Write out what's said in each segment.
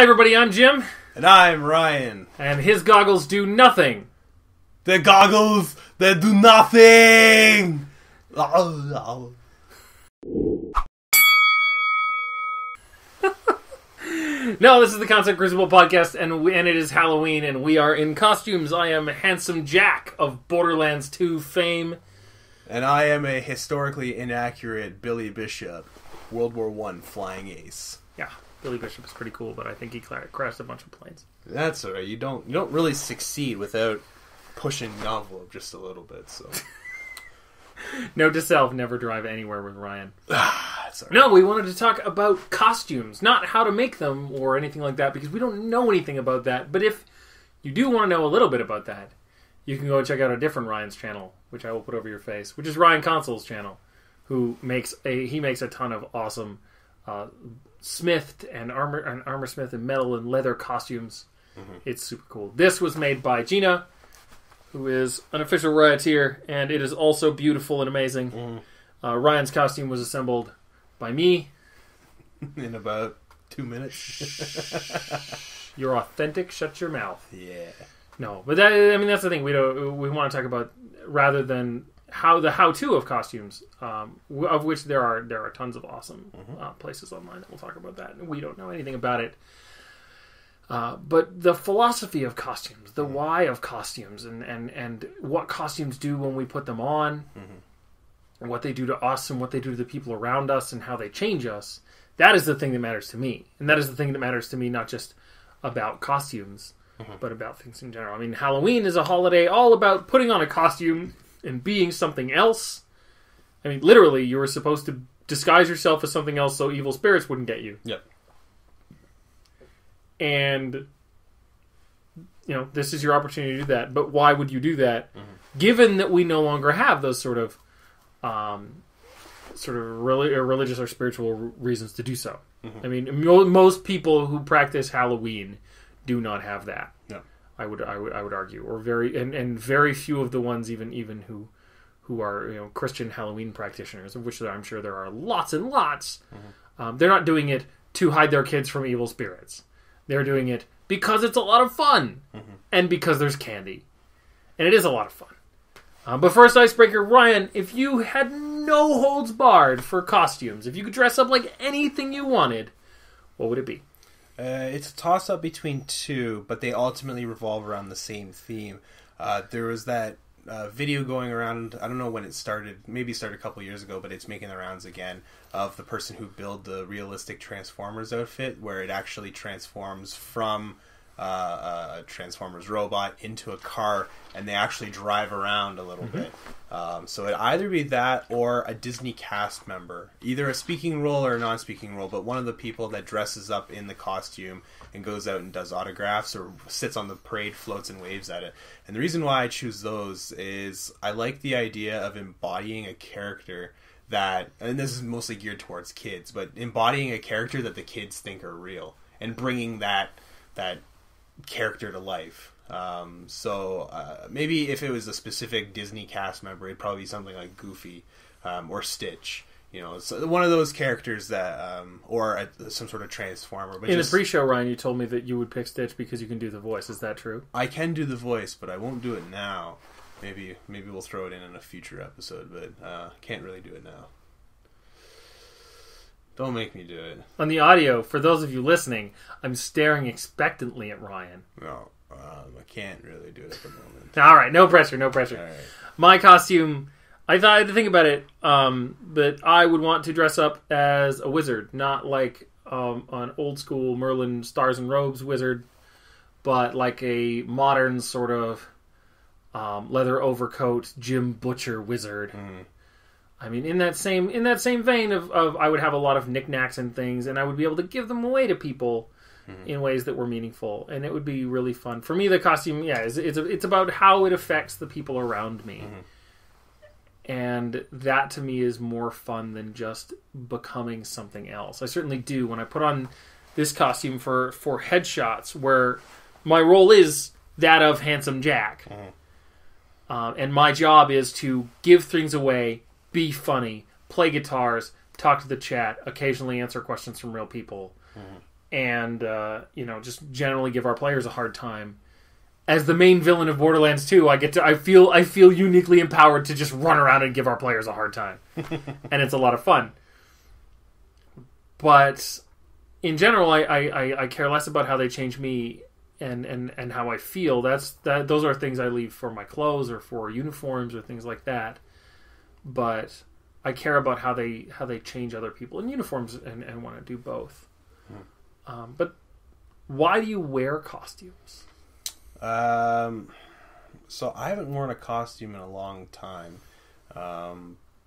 Hi everybody, I'm Jim. And I'm Ryan. And his goggles do nothing. The goggles that do nothing! No, this is the Concept Crucible podcast, and it is Halloween, and we are in costumes. I am Handsome Jack of Borderlands 2 fame. And I am a historically inaccurate Billy Bishop, World War I flying ace. Yeah. Billy Bishop is pretty cool, but I think he crashed a bunch of planes. That's alright. You don't really succeed without pushing the envelope just a little bit. So, note to self: never drive anywhere with Ryan. Sorry. No, we wanted to talk about costumes, not how to make them or anything like that, because we don't know anything about that. But if you do want to know a little bit about that, you can go and check out a different Ryan's channel, which I will put over your face, which is Ryan Console's channel, who makes a ton of awesome. Smithed and armorsmith and metal and leather costumes. It's super cool. This was made by Gina, who is an official rioteer, and it is also beautiful and amazing. Ryan's costume was assembled by me in about 2 minutes. You're authentic, shut your mouth. Yeah, no, but that, I mean, that's the thing. We want to talk about, rather than how-to of costumes, of which there are tons of awesome places online that will talk about that, and we don't know anything about it. But the philosophy of costumes, the why of costumes, and what costumes do when we put them on, and what they do to us, and what they do to the people around us, and how they change us, that is the thing that matters to me. And that is the thing that matters to me, not just about costumes, but about things in general. I mean, Halloween is a holiday all about putting on a costume and being something else. I mean, literally, you were supposed to disguise yourself as something else so evil spirits wouldn't get you. Yep. And, you know, this is your opportunity to do that. But why would you do that, given that we no longer have those sort of religious or spiritual reasons to do so? I mean, most people who practice Halloween do not have that. Yeah. I would argue, or very few of the ones even who are, you know, Christian Halloween practitioners, of which I'm sure there are lots and lots. They're not doing it to hide their kids from evil spirits. They're doing it because it's a lot of fun, and because there's candy, and it is a lot of fun. But first, icebreaker, Ryan, if you had no holds barred for costumes, if you could dress up like anything you wanted, what would it be? It's a toss-up between two, but they ultimately revolve around the same theme. There was that video going around, I don't know when it started, maybe it started a couple years ago, but it's making the rounds again, of the person who built the realistic Transformers outfit, where it actually transforms from a Transformers robot into a car, and they actually drive around a little bit. So it'd either be that or a Disney cast member, either a speaking role or a non-speaking role, but one of the people that dresses up in the costume and goes out and does autographs or sits on the parade floats and waves at it. And the reason why I choose those is I like the idea of embodying a character that, and this is mostly geared towards kids, but embodying a character that the kids think are real and bringing that character to life. So maybe if it was a specific Disney cast member, it'd probably be something like Goofy or Stitch, you know, so one of those characters that some sort of Transformer. But in the pre-show, Ryan, you told me that you would pick Stitch because you can do the voice. Is that true? I can do the voice, but I won't do it now. Maybe we'll throw it in a future episode, but can't really do it now. Don't make me do it. On the audio, for those of you listening, I'm staring expectantly at Ryan. No, I can't really do it at the moment. All right, no pressure, no pressure. All right. My costume, I had to think about it, but I would want to dress up as a wizard, not like an old-school Merlin Stars and Robes wizard, but like a modern sort of leather overcoat Jim Butcher wizard. I mean, in that same vein of I would have a lot of knickknacks and things, and I would be able to give them away to people in ways that were meaningful, and it would be really fun. For me, the costume, yeah, it's about how it affects the people around me, and that to me is more fun than just becoming something else. I certainly do when I put on this costume for headshots, where my role is that of Handsome Jack, and my job is to give things away. Be funny, play guitars, talk to the chat, occasionally answer questions from real people, and you know, just generally give our players a hard time. As the main villain of Borderlands 2, I feel uniquely empowered to just run around and give our players a hard time. And it's a lot of fun. But in general, I care less about how they change me and how I feel. Those are things I leave for my clothes or for uniforms or things like that. But I care about how they change other people in uniforms and want to do both. Hmm. But why do you wear costumes? So I haven't worn a costume in a long time,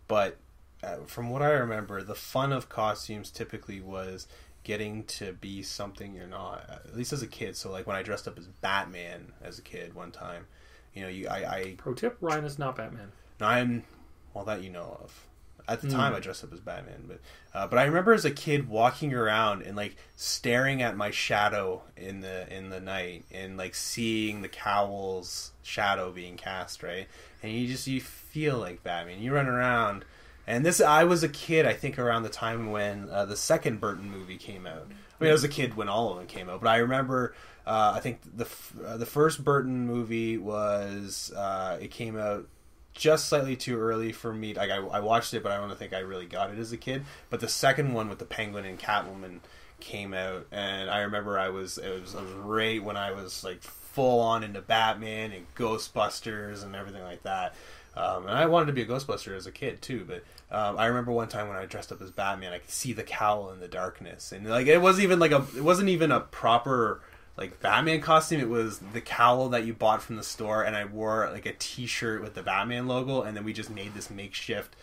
but from what I remember, the fun of costumes typically was getting to be something you're not, at least as a kid. So like when I dressed up as Batman as a kid one time, you know, pro tip, Ryan is not Batman. No, I'm, well, that you know of. At the time, I dressed up as Batman, but I remember as a kid walking around and like staring at my shadow in the night and like seeing the cowl's shadow being cast, right? And you feel like Batman. You run around, and this I was a kid. I think around the time when the second Burton movie came out. I mean, I was a kid when all of them came out, but I remember. I think the first Burton movie was it came out. Just slightly too early for me. Like I watched it, but I don't think I really got it as a kid. But the second one with the Penguin and Catwoman came out, and I remember it was right when I was like full on into Batman and Ghostbusters and everything like that. And I wanted to be a Ghostbuster as a kid too. But I remember one time when I dressed up as Batman, I could see the cowl in the darkness, and like it wasn't even a proper. Like Batman costume, it was the cowl that you bought from the store, and I wore like a T-shirt with the Batman logo, and then we just made this makeshift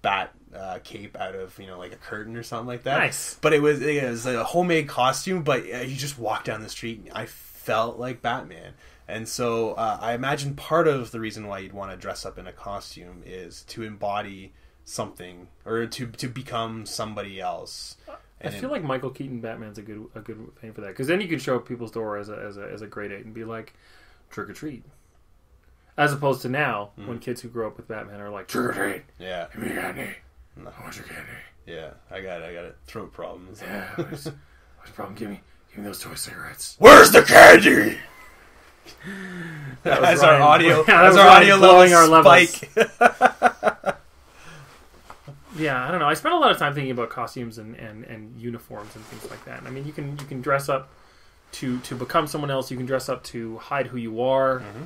bat cape out of like a curtain or something like that. Nice, but it was like a homemade costume, but you just walked down the street, and I felt like Batman, and so I imagine part of the reason why you'd want to dress up in a costume is to embody something or to become somebody else. And I feel like Michael Keaton Batman's a good thing for that, because then you can show up people's door as a grade 8 and be like, trick or treat, as opposed to now when kids who grow up with Batman are like, trick or treat, yeah, give me candy, no. I want your candy, yeah, I got it, throat problems, yeah, what's the problem? Give me those toy cigarettes. Where's the candy? That's Ryan. Our audio. Yeah, that's our audio leveling our levels. Yeah, I don't know. I spent a lot of time thinking about costumes and uniforms and things like that. And I mean, you can dress up to become someone else. You can dress up to hide who you are. Mm-hmm.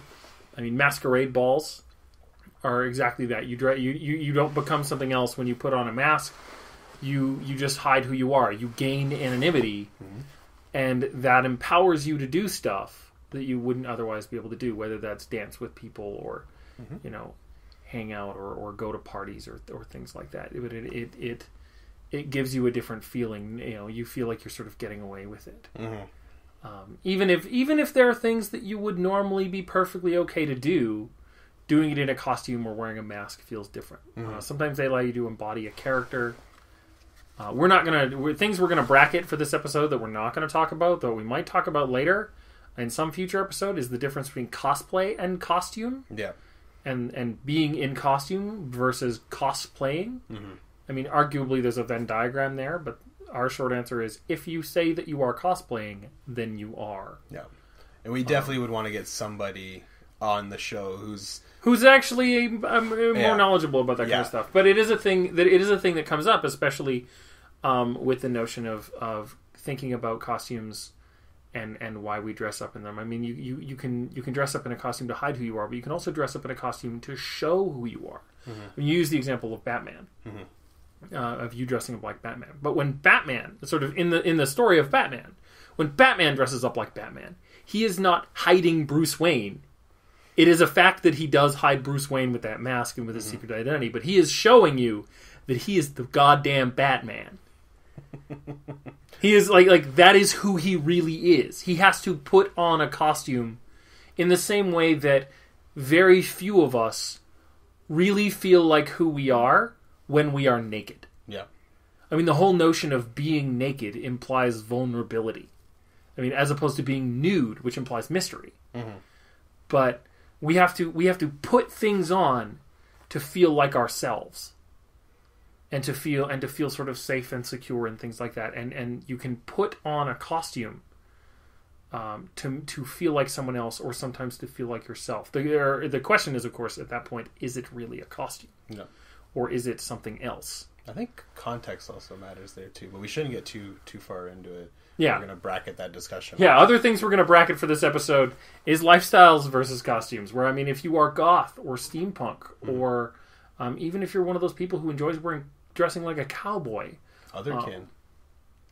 I mean, masquerade balls are exactly that. You don't become something else when you put on a mask. You just hide who you are. You gain anonymity, and that empowers you to do stuff that you wouldn't otherwise be able to do, whether that's dance with people or, hang out or go to parties or things like that. But it gives you a different feeling. You feel like you're sort of getting away with it. Mm-hmm. Even if there are things that you would normally be perfectly okay to do, doing it in a costume or wearing a mask feels different. Mm-hmm. Sometimes they allow you to embody a character. Things we're gonna bracket for this episode that we're not gonna talk about, though we might talk about later in some future episode, is the difference between cosplay and costume. Yeah. And being in costume versus cosplaying. Mm-hmm. I mean, arguably there's a Venn diagram there, but our short answer is if you say that you are cosplaying, then you are. Yeah. And we definitely would want to get somebody on the show who's actually more knowledgeable about that kind of stuff. But it is a thing that comes up, especially with the notion of thinking about costumes. And why we dress up in them. I mean, you can dress up in a costume to hide who you are, but you can also dress up in a costume to show who you are. Mm-hmm. I mean, you use the example of Batman, of you dressing up like Batman. But when Batman, sort of in the story of Batman, when Batman dresses up like Batman, he is not hiding Bruce Wayne. It is a fact that he does hide Bruce Wayne with that mask and with his secret identity, but he is showing you that he is the goddamn Batman. He is like that is who he really is. He has to put on a costume in the same way that very few of us really feel like who we are when we are naked. Yeah. I mean, the whole notion of being naked implies vulnerability. I mean, as opposed to being nude, which implies mystery. Mm-hmm. But we have to put things on to feel like ourselves. and to feel sort of safe and secure and things like that. And you can put on a costume to feel like someone else, or sometimes to feel like yourself. The question is, of course, at that point, is it really a costume? No. Or is it something else? I think context also matters there too, but we shouldn't get too far into it. Yeah. We're going to bracket that discussion. Yeah, other things we're going to bracket for this episode is lifestyles versus costumes, where, I mean, if you are goth or steampunk, or even if you're one of those people who enjoys dressing like a cowboy. Otherkin.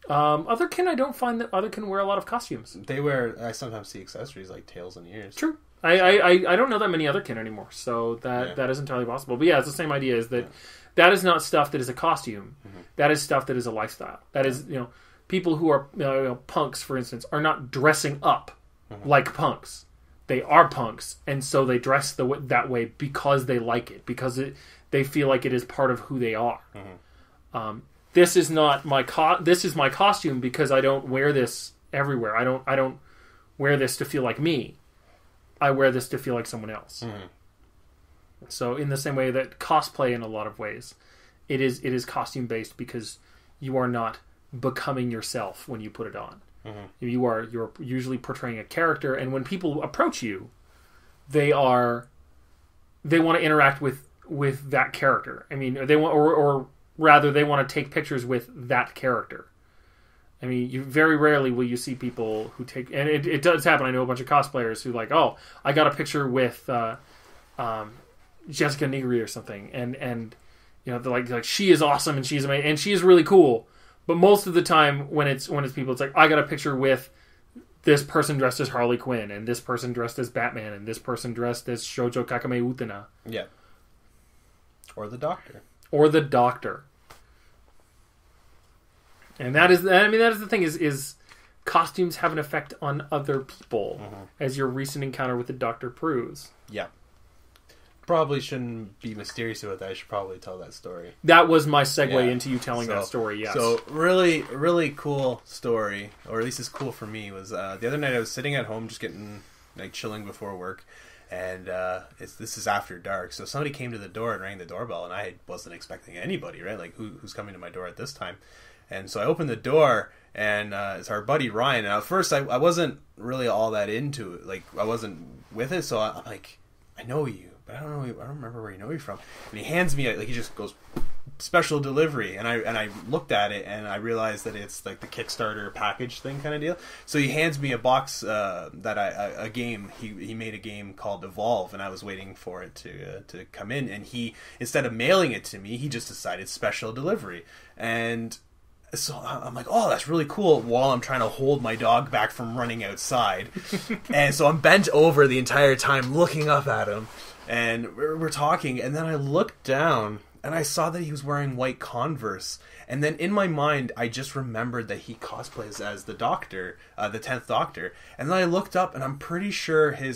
Otherkin, I don't find that Otherkin wear a lot of costumes. I sometimes see accessories like tails and ears. True. I don't know that many Otherkin anymore, so that is entirely possible. But yeah, it's the same idea, is that that is not stuff that is a costume. Mm-hmm. That is stuff that is a lifestyle. That is, you know, people who are punks, for instance, are not dressing up like punks. They are punks, and so they dress that way because they like it, because they feel like it is part of who they are. Mm-hmm. This is not my this is my costume because I don't wear this everywhere. I don't wear this to feel like me. I wear this to feel like someone else. Mm-hmm. So in the same way that cosplay, in a lot of ways, it is costume based, because you are not becoming yourself when you put it on. Mm-hmm. You're usually portraying a character, and when people approach you, they want to interact with that character. I mean, they want, or rather, they want to take pictures with that character. I mean, you very rarely will you see people who take, and it does happen. I know a bunch of cosplayers who like, oh, I got a picture with Jessica Nigri or something, and you know, they're like she is awesome and she's amazing and she is really cool. But most of the time when it's people, it's like, I got a picture with this person dressed as Harley Quinn, and this person dressed as Batman, and this person dressed as Shoujo Kakame Utena. Yeah. Or the Doctor. Or the Doctor. And that is the thing, is costumes have an effect on other people, as your recent encounter with the Doctor proves. Yeah. Probably shouldn't be mysterious about that. I should probably tell that story. That was my segue into you telling that story, yes. So, really, really cool story, or at least it's cool for me, was the other night I was sitting at home just getting, like, chilling before work, and this is after dark, so somebody came to the door and rang the doorbell, and I wasn't expecting anybody, right? Like, who's coming to my door at this time? And so I opened the door, and it's our buddy Ryan, and at first I wasn't really all that into it, like, I wasn't with it, so I'm like, I know you. But I don't remember where you know you from. And he hands me, like, he just goes, special delivery. And I looked at it, and I realized that it's like the Kickstarter package thing kind of deal. So he hands me a box a game. He made a game called Evolve, and I was waiting for it to come in. And he, instead of mailing it to me, he just decided special delivery. And so I'm like, oh, that's really cool, while I'm trying to hold my dog back from running outside. And so I'm bent over the entire time looking up at him. And we're talking, and then I looked down, and I saw that he was wearing white Converse. And then in my mind, I just remembered that he cosplays as the Doctor, the 10th Doctor. And then I looked up, and I'm pretty sure he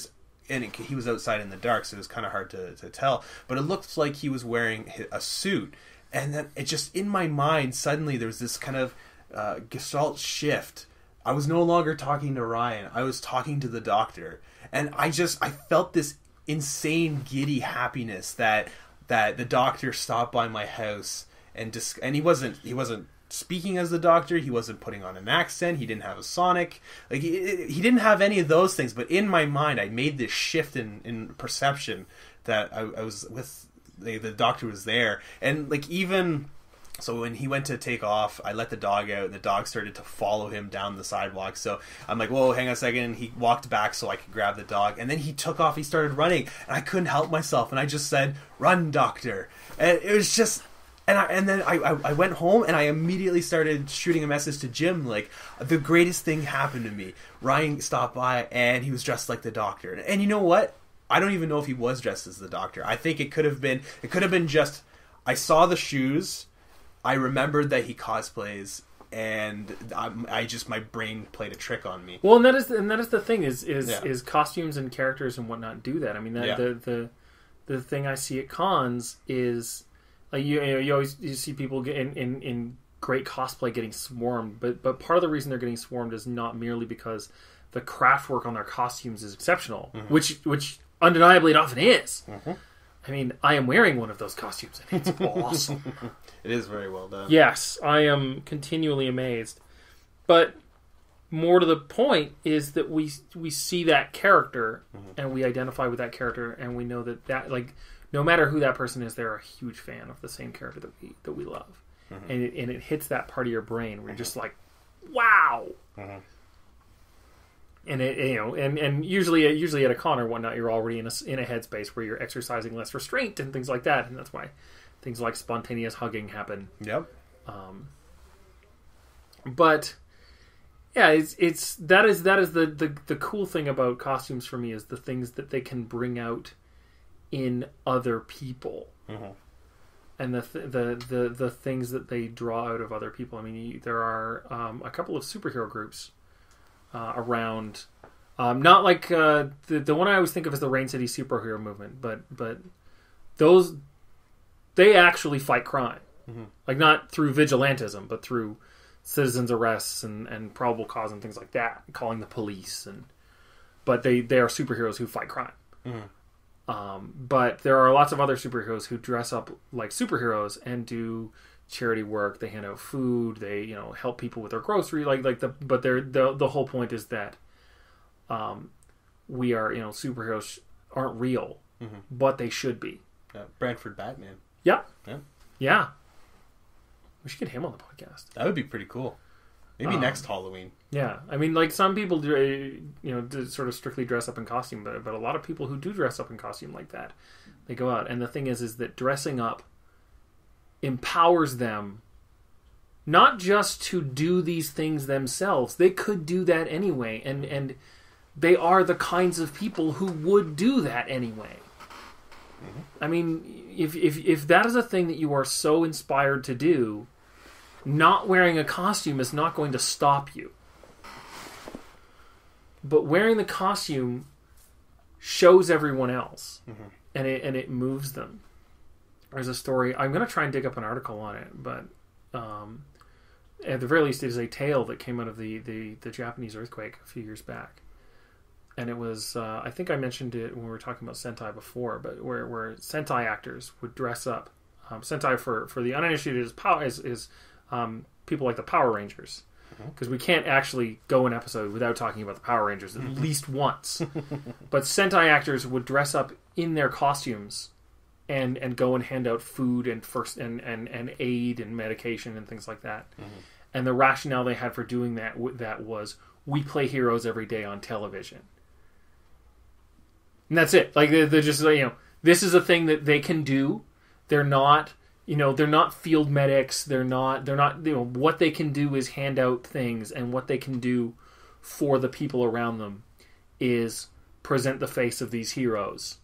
was outside in the dark, so it was kind of hard to tell. But it looked like he was wearing a suit. And then it just, in my mind, suddenly there was this kind of gestalt shift. I was no longer talking to Ryan. I was talking to the Doctor. And I felt this insane giddy happiness that the Doctor stopped by my house, and he wasn't speaking as the Doctor, he wasn't putting on an accent, he didn't have a sonic, like he didn't have any of those things, but in my mind I made this shift in perception that I was with the Doctor was there. And like, even so, when he went to take off, I let the dog out, and the dog started to follow him down the sidewalk. So I'm like, whoa, hang on a second. And he walked back so I could grab the dog. And then he took off. He started running. And I couldn't help myself. And I just said, run, Doctor. And it was just... And then I went home, and I immediately started shooting a message to Jim, like, the greatest thing happened to me. Ryan stopped by, and he was dressed like the Doctor. And you know what? I don't even know if he was dressed as the Doctor. I think it could have been just... I saw the shoes... I remembered that he cosplays, and my brain played a trick on me. Well, and that is the thing is costumes and characters and whatnot do that. I mean, the thing I see at cons is like, you see people get in great cosplay getting swarmed, but part of the reason they're getting swarmed is not merely because the craft work on their costumes is exceptional, which undeniably it often is. Mm-hmm. I mean, I am wearing one of those costumes, and it's awesome. It is very well done. Yes, I am continually amazed. But more to the point is that we see that character, mm-hmm. and we identify with that character, and we know that like no matter who that person is, they're a huge fan of the same character that we love, mm-hmm. and it hits that part of your brain where you're mm-hmm. just like, wow. Mm-hmm. And it, you know, and usually at a con or whatnot, you're already in a headspace where you're exercising less restraint and things like that, and that's why things like spontaneous hugging happen. Yep. But yeah, it's that is the cool thing about costumes for me is the things that they can bring out in other people, mm-hmm. and the things that they draw out of other people. I mean, there are a couple of superhero groups. Around, not like the one I always think of as the Rain City superhero movement, but those they actually fight crime, mm-hmm. like not through vigilantism, but through citizens' arrests and probable cause and things like that, calling the police but they are superheroes who fight crime. Mm-hmm. But there are lots of other superheroes who dress up like superheroes and do charity work. They hand out food, they help people with their grocery, but the whole point is that we are, superheroes aren't real, mm-hmm. but they should be. Brantford Batman. Yeah We should get him on the podcast. That would be pretty cool. Maybe next Halloween. Yeah, I mean, like some people do, sort of strictly dress up in costume, but a lot of people who do dress up in costume like that, they go out, and the thing is that dressing up empowers them not just to do these things themselves. They could do that anyway, and they are the kinds of people who would do that anyway. Mm-hmm. I mean, if that is a thing that you are so inspired to do, not wearing a costume is not going to stop you. But wearing the costume shows everyone else, mm-hmm. and it moves them. There's a story. I'm going to try and dig up an article on it, but at the very least, it is a tale that came out of the Japanese earthquake a few years back. And it was, I think I mentioned it when we were talking about Sentai before, but where Sentai actors would dress up. Sentai, for the uninitiated, is people like the Power Rangers. Because mm-hmm. we can't actually go an episode without talking about the Power Rangers at least once. But Sentai actors would dress up in their costumes and go and hand out food and aid and medication and things like that. Mm-hmm. And the rationale they had for doing that was, we play heroes every day on television. And that's it. Like they're just, this is a thing that they can do. They're not, they're not field medics. They're not, what they can do is hand out things, and what they can do for the people around them is present the face of these heroes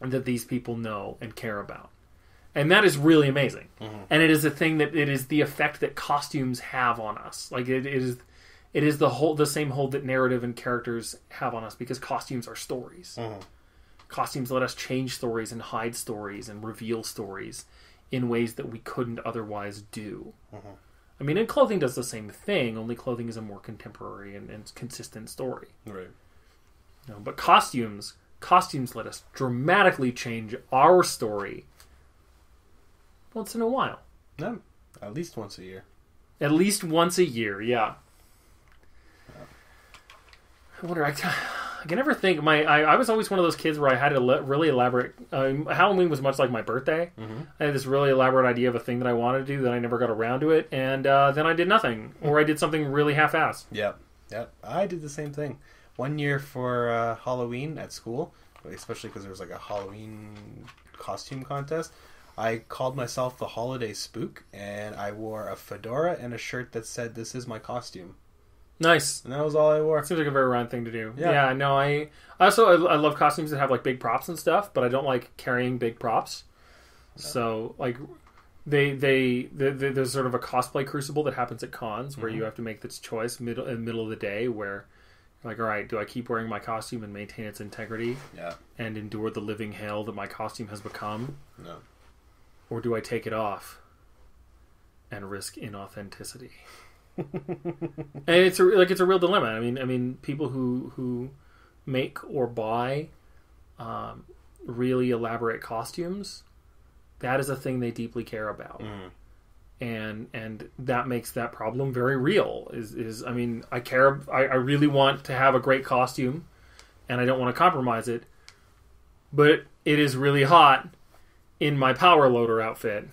that these people know and care about. And that is really amazing. Mm-hmm. And it is a thing it is the effect that costumes have on us. Like it is the same hold that narrative and characters have on us, because costumes are stories. Mm-hmm. Costumes let us change stories and hide stories and reveal stories in ways that we couldn't otherwise do. Mm-hmm. I mean, and clothing does the same thing, only clothing is a more contemporary and consistent story. Right. But costumes let us dramatically change our story once in a while. No, at least once a year. At least once a year, yeah. I wonder, I can never think. I was always one of those kids where I had a really elaborate... Halloween was much like my birthday. Mm-hmm. I had this really elaborate idea of a thing that I wanted to do, that I never got around to it, and then I did nothing. Or I did something really half-assed. Yep. I did the same thing. One year for Halloween at school, especially because there was like a Halloween costume contest, I called myself the Holiday Spook, and I wore a fedora and a shirt that said, "This is my costume." Nice. And that was all I wore. Seems like a very round thing to do. Yeah. No, I also love costumes that have like big props and stuff, but I don't like carrying big props. No. So like they there's sort of a cosplay crucible that happens at cons where mm-hmm. you have to make this choice in the middle of the day where. Like, all right, do I keep wearing my costume and maintain its integrity? Yeah. And endure the living hell that my costume has become? No. Or do I take it off and risk inauthenticity? And it's a real dilemma. I mean, people who make or buy really elaborate costumes, that is a thing they deeply care about. Mm. And that makes that problem very real. I really want to have a great costume and I don't want to compromise it, but it is really hot in my power loader outfit,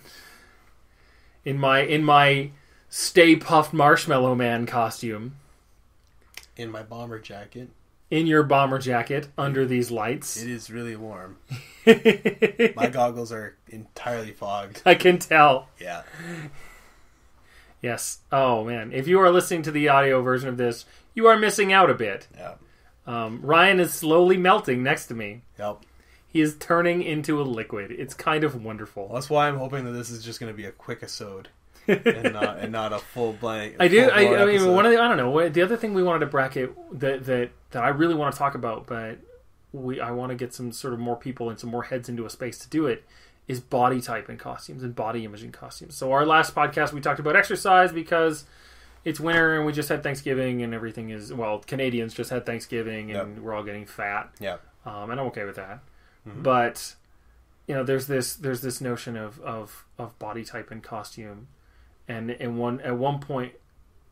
in my Stay Puffed Marshmallow Man costume, in my bomber jacket. In your bomber jacket, under these lights. It is really warm. My goggles are entirely fogged. I can tell. Yeah. Yes. Oh, man. If you are listening to the audio version of this, you are missing out a bit. Yeah. Ryan is slowly melting next to me. Yep. He is turning into a liquid. It's kind of wonderful. Well, that's why I'm hoping that this is just going to be a quick-isode. and not a full blank. I don't know. The other thing we wanted to bracket that I really want to talk about, but I want to get some sort of more people and some more heads into a space to do it, is body type and costumes and body image and costumes. So our last podcast we talked about exercise because it's winter and we just had Thanksgiving and everything is, well, Canadians just had Thanksgiving and we're all getting fat. Yeah, and I'm okay with that. Mm-hmm. But you know, there's this notion of body type and costume. And at one point,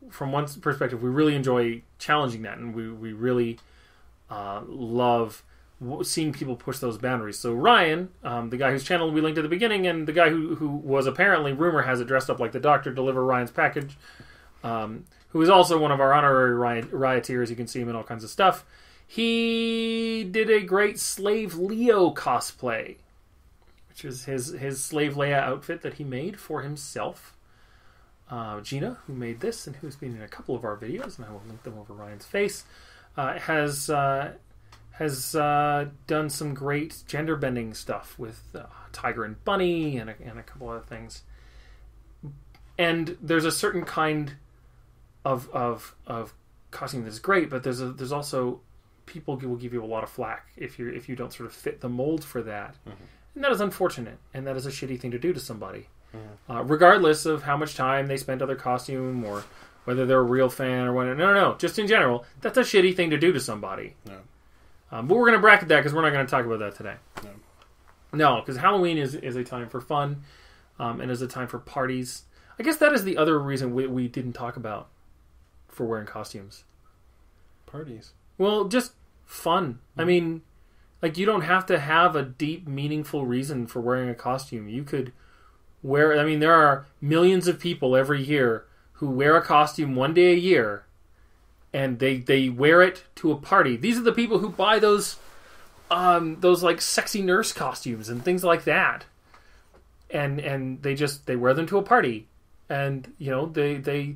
from one perspective, we really enjoy challenging that, and we really love seeing people push those boundaries. So Ryan, the guy whose channel we linked at the beginning, and the guy who was apparently, rumor has it, dressed up like the Doctor, deliver Ryan's package, who is also one of our honorary rioteers. You can see him in all kinds of stuff. He did a great Slave Leia cosplay, which is his Slave Leia outfit that he made for himself. Gina, who made this and who's been in a couple of our videos, and I will link them over Ryan's face, has done some great gender bending stuff with Tiger and Bunny and a couple other things. And there's a certain kind of costume that's great, but there's also people will give you a lot of flack if you don't sort of fit the mold for that, mm-hmm. and that is unfortunate, and that is a shitty thing to do to somebody. Yeah. Regardless of how much time they spent on their costume or whether they're a real fan or whatever. No. Just in general, that's a shitty thing to do to somebody. No. But we're going to bracket that because we're not going to talk about that today. No, because Halloween is a time for fun and is a time for parties. I guess that is the other reason we didn't talk about for wearing costumes. Parties. Well, just fun. Mm. I mean, like, you don't have to have a deep, meaningful reason for wearing a costume. You could... there are millions of people every year who wear a costume one day a year, and they wear it to a party. These are the people who buy those like sexy nurse costumes and things like that, and they wear them to a party, and you know they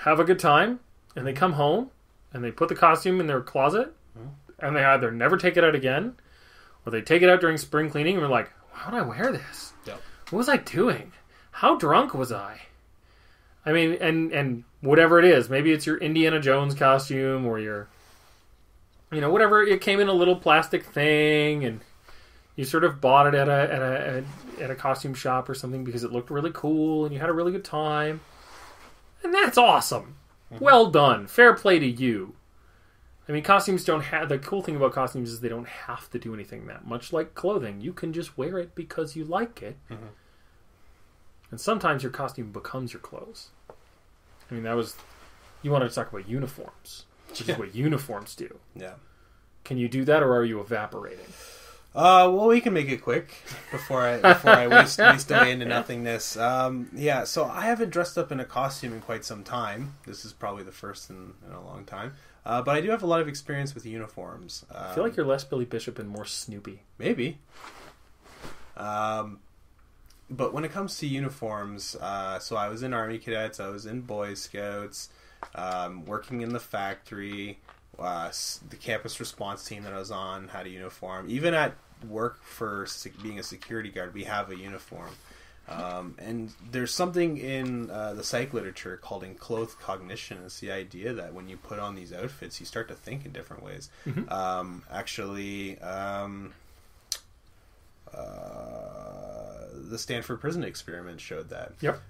have a good time, and they come home, and they put the costume in their closet, and they either never take it out again, or they take it out during spring cleaning, and they're like, "Why would I wear this? Yep. What was I doing? How drunk was I?" I mean, and whatever it is, maybe it's your Indiana Jones costume or your, you know, whatever. It came in a little plastic thing, and you sort of bought it at a costume shop or something because it looked really cool, and you had a really good time, and that's awesome. Mm-hmm. Well done, fair play to you. I mean, costumes don't have... The cool thing about costumes is they don't have to do anything that much. Like clothing, you can just wear it because you like it. Mm-hmm. And sometimes your costume becomes your clothes. I mean, that was... You wanted to talk about uniforms, which is what uniforms do. Yeah. Can you do that, or are you evaporating? Well, we can make it quick before I waste away into nothingness. Yeah, so I haven't dressed up in a costume in quite some time. This is probably the first in a long time. But I do have a lot of experience with uniforms. I feel like you're less Billy Bishop and more Snoopy. Maybe. But when it comes to uniforms, so I was in Army Cadets, I was in Boy Scouts, working in the factory, the campus response team that I was on had a uniform. Even at work for being a security guard, we have a uniform. And there's something in the psych literature called enclothed cognition. It's the idea that when you put on these outfits, you start to think in different ways. Mm-hmm. the Stanford Prison Experiment showed that. Yep.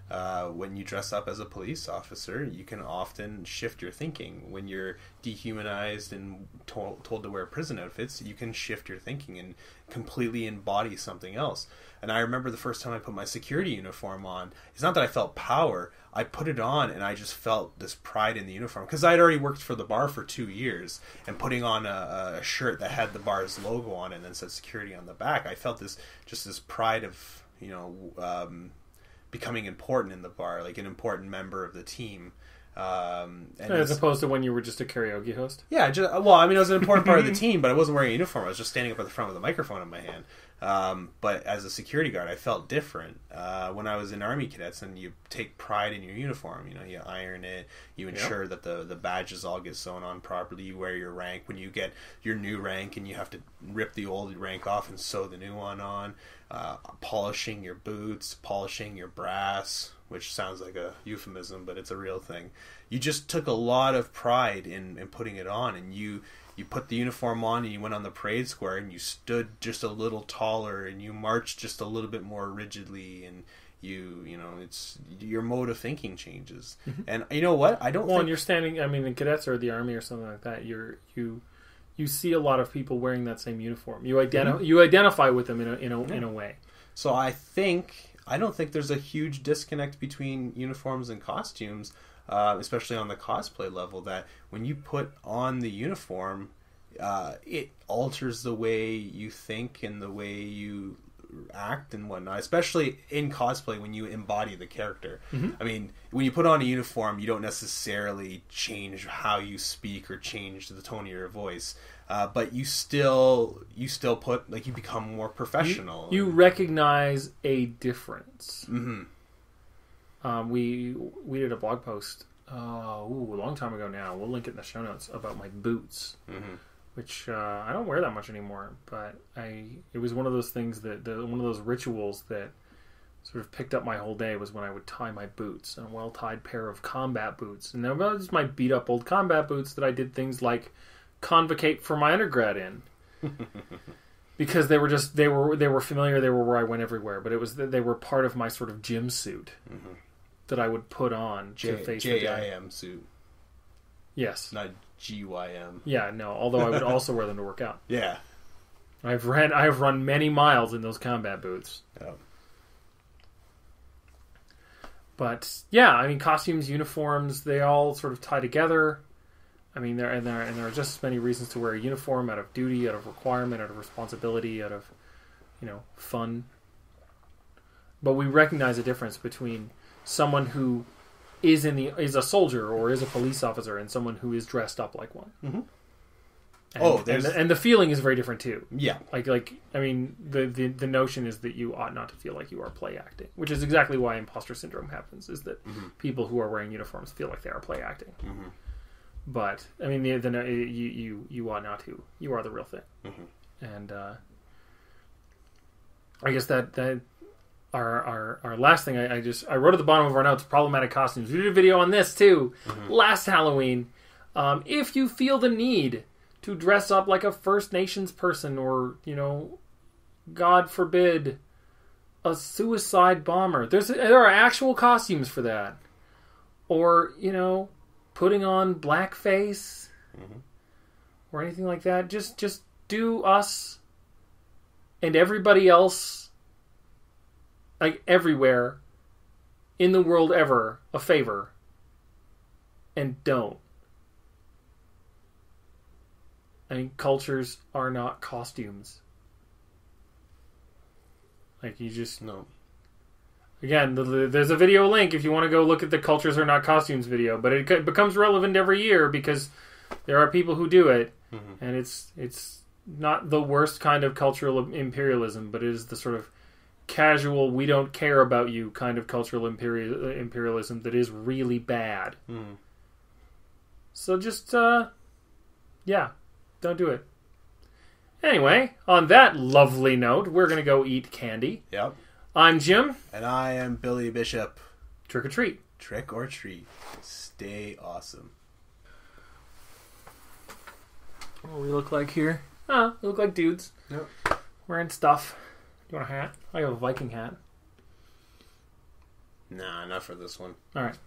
When you dress up as a police officer, you can often shift your thinking. When you're dehumanized and told to wear prison outfits, you can shift your thinking and completely embody something else. And I remember the first time I put my security uniform on, it's not that I felt power, I put it on and I just felt this pride in the uniform, because I had already worked for the bar for 2 years, and putting on a shirt that had the bar's logo on it and then said security on the back, I felt this pride of, you know, becoming important in the bar, like an important member of the team. And as opposed to when you were just a karaoke host? Yeah, well, I mean, it was an important part of the team, but I wasn't wearing a uniform. I was just standing up at the front with a microphone in my hand. But as a security guard, I felt different. When I was in Army Cadets, and you take pride in your uniform, you know, you iron it, you ensure that the badges all get sewn on properly, you wear your rank. When you get your new rank and you have to rip the old rank off and sew the new one on, polishing your boots, polishing your brass, which sounds like a euphemism, but it's a real thing. You just took a lot of pride in putting it on, and you put the uniform on and you went on the parade square and you stood just a little taller and you marched just a little bit more rigidly, and you know, it's your mode of thinking changes. Mm-hmm. And you know what? When you're standing, I mean, in cadets or the army or something like that, you see a lot of people wearing that same uniform. You identify with them in a way. So I don't think there's a huge disconnect between uniforms and costumes. Especially on the cosplay level, that when you put on the uniform, it alters the way you think and the way you act and whatnot, especially in cosplay when you embody the character. Mm-hmm. I mean, when you put on a uniform, you don't necessarily change how you speak or change the tone of your voice, but you still put, like, you become more professional. You recognize a difference. Mm-hmm. We did a blog post a long time ago now. We'll link it in the show notes about my boots, mm-hmm. which I don't wear that much anymore. But it was one of those things one of those rituals that sort of picked up my whole day, was when I would tie my boots, a well-tied pair of combat boots. And they were just my beat-up old combat boots that I did things like convocate for my undergrad in. Because they were just they were familiar, they were where I went everywhere, but they were part of my sort of gym suit, mm-hmm. that I would put on to face the day. JIM suit. Yes. Not GYM. Yeah, no. Although I would also wear them to work out. Yeah. I've run many miles in those combat boots. Yeah. But yeah, I mean, costumes, uniforms, they all sort of tie together. I mean, there are just as many reasons to wear a uniform, out of duty, out of requirement, out of responsibility, out of, you know, fun. But we recognize a difference between someone who is a soldier or is a police officer and someone who is dressed up like one. Mm-hmm. And the feeling is very different too. Yeah, like I mean, the notion is that you ought not to feel like you are play acting, which is exactly why imposter syndrome happens. Is that mm-hmm. people who are wearing uniforms feel like they are play acting. Mm-hmm. But I mean, you ought not to. You are the real thing, mm-hmm. and I guess that our last thing I wrote at the bottom of our notes: problematic costumes. We did a video on this too, mm-hmm. last Halloween. If you feel the need to dress up like a First Nations person, or, you know, God forbid, a suicide bomber, there are actual costumes for that, or, you know, putting on blackface, mm-hmm. or anything like that. Just do us and everybody else, like everywhere in the world ever, a favor, and don't. I mean, cultures are not costumes. Like, you just... No. Again, there's a video link if you want to go look at the Cultures Are Not Costumes video, but it becomes relevant every year because there are people who do it, mm-hmm. and it's not the worst kind of cultural imperialism, but it is the sort of casual, we don't care about you kind of cultural imperialism that is really bad. Mm. So just, don't do it. Anyway, on that lovely note, we're going to go eat candy. Yep. I'm Jim. And I am Billy Bishop. Trick or treat. Trick or treat. Stay awesome. What do we look like here? We look like dudes. Yep. Wearing stuff. You want a hat? I have a Viking hat. Nah, not for this one. All right.